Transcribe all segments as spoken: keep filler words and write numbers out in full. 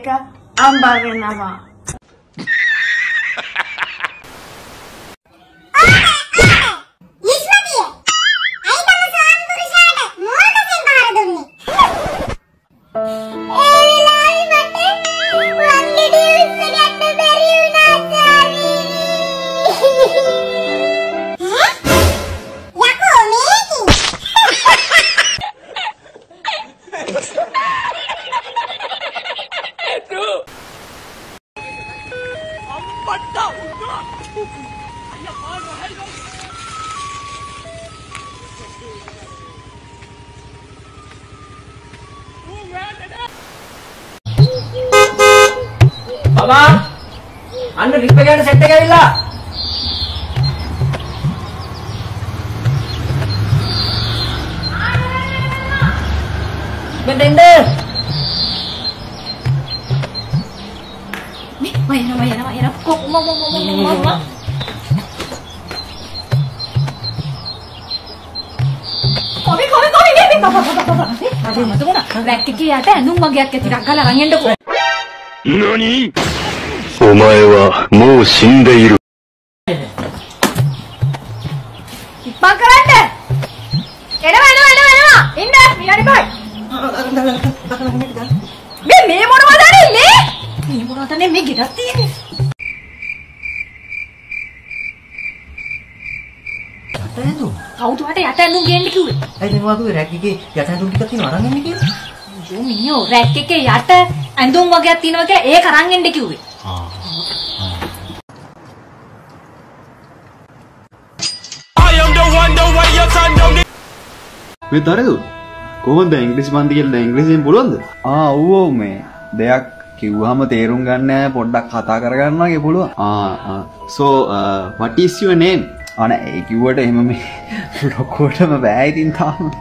America, I'm Bargain Nava. Baba, I'm going to repair the set. But अरे मत बोलना racket की यात्रा है नूंग मग्यात के तिराका लगाएंगे इंडो को नोनी ओमाए वा मो शिंदे इरु पकड़ते क्या ना ना ना ना इंडो मिलाने भाई मैं मैं मोड़ वाला नहीं मैं मैं मोड़ वाला नहीं मैं गिराती है How do I get a new game? I don't want to racket. Get a new kitten or a new You racket yata and don't forget Tino get a carang in the cube. I am the one the way your son don't. With Taru, go on the English one the English in Bulund. Ah, oh, me. They are Kiwama Terungan, Podak Hatakaragana, Bulu. Ah, so uh, what is your name? On a keyword, I'm a record of a bag in town.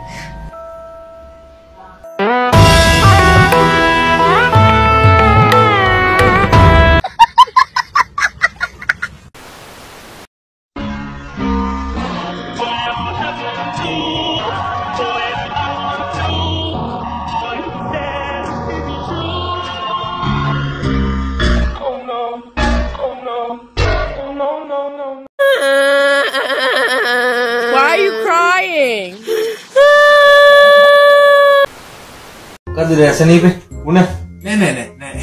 ऐसा नहीं पे, उन्हें नहीं नहीं नहीं नहीं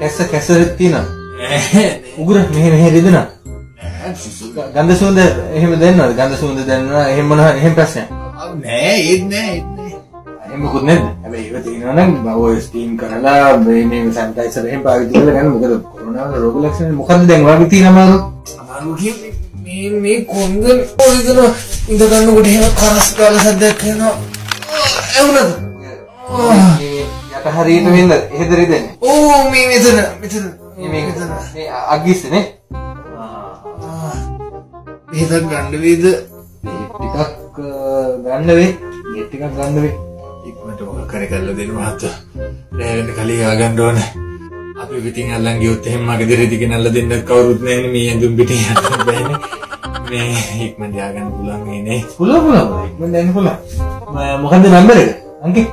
कैसा कैसा रहती ना उग्र नहीं नहीं रहती ना गंदे सुंदे हिम देना गंदे सुंदे देना हिम मना हिम पैसे नहीं इतने इतने हिम खुद नहीं अबे ये बच्चे ना ना वो स्टीम कराला बे में सैनिटाइजर हिम पागल दिखा लगा ना मुकदम कोरोना का रोग लक्षण मुकदम देंगे भी तीन हमारो हमारो की मैं मैं कोंगल और इधर इधर करने को ढेर खास काला सा देखे ना ऐसा ना hari itu ini itu itu ini oh ini itu na itu ini itu na ini agis ini ini tak gandwe itu ini tak gandwe ini tak gandwe ikut orang kerja kalau dia rumah tu dia ni kali agan doan apa itu yang alang gitu hemma kediri di kena lalu dia nak kau rut ni ni yang jumpi ni ni ikut dia agan pulang ini pulang pulang ikut dia pulang muka dia number ni angki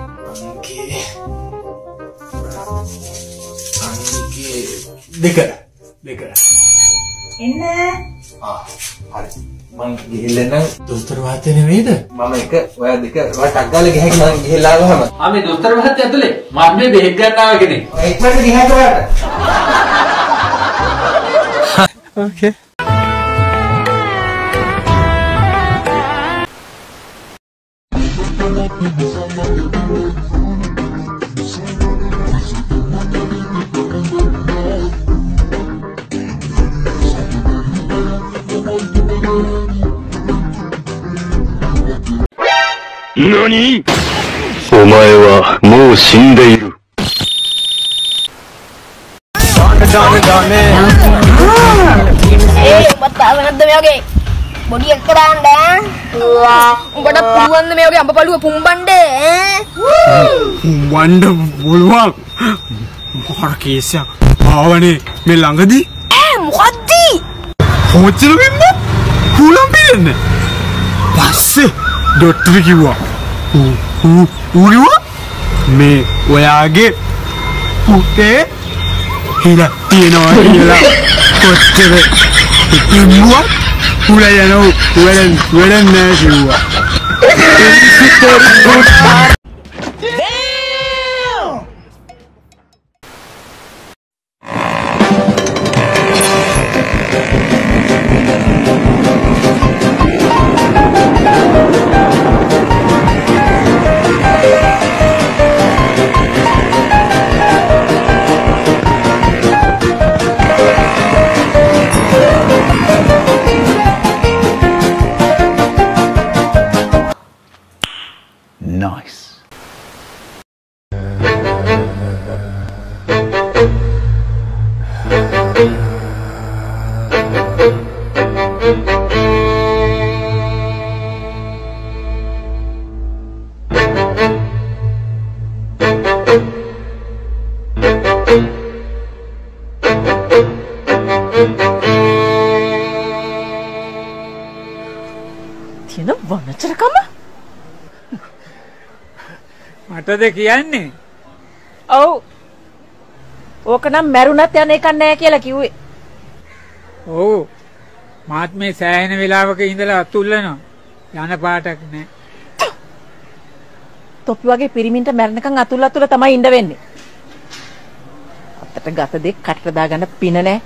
Dekar, dekar. Inna. Ah, hari. Mang gehilena. Dostar bahate ne mei da. Mama ekar, waya dekar, waya tagga le gehek mang gehilala hama. Ami dostar bahate adule. Mamme behek ganna wage ne. Ekmar ne gehek wata. Okay. Nani? Omae wa mou shinde iru. Hey, batawanda me oge. Body ekkaranda. Ungada puluwanda me oge amba paluwa pumbande. Pumbanda bulwa. Mohar keesya. Avane me langadi. Eh, mukaddi. Hochulu binda. Kulam binne. Passe. Doctor kiwa. Who, who, who you are? Me, where I get. Put it. Hila, hila, hila, kottele. Mua, ulayano, ulen, ulen najua. Damn! Nice. Tiene buena cercana. Mata de kiyanne. Oh. Okana meruna tiyan ekak naha kiyala kiwwe. Oh. Maath me sahena welawaka indala atullana. Yana paatak naha. Topi wage piriminta meranakan atull atulla thamai inda wenne. Attata gatha de katta da ganna pina naha.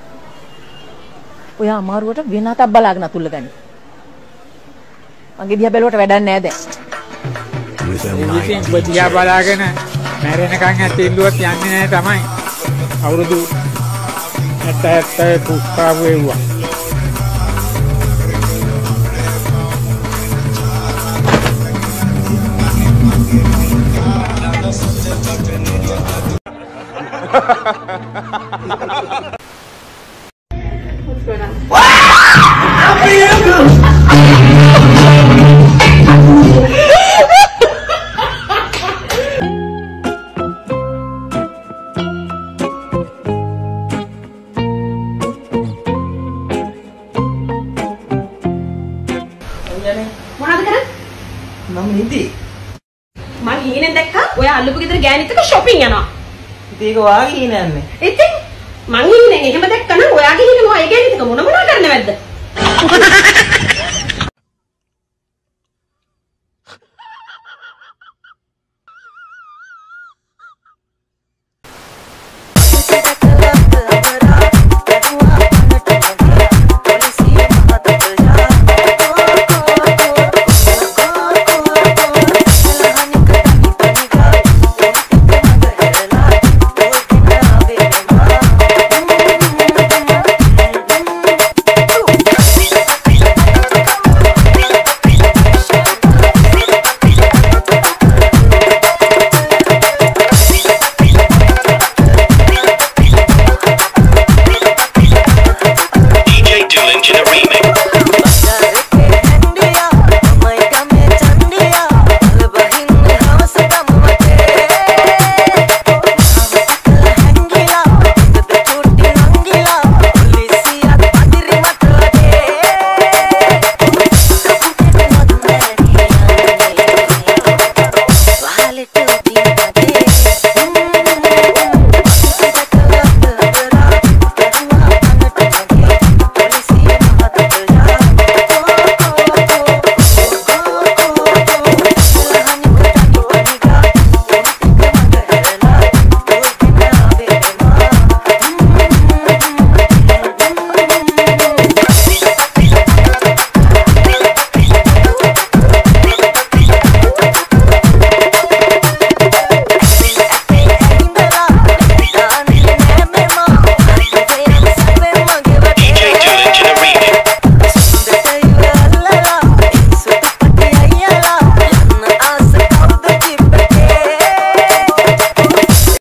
Oya amaruwata wena hatak balagena atulla ganne. Mage diha beluwata wadan naha dan. Everything but yeah, but I can. Marinaka can tell you at the end of the time. I will do at that time to start with one. What's going on? Shopping yana. They go again and it. Mangi, him at the canoe, again, again, the Comuna.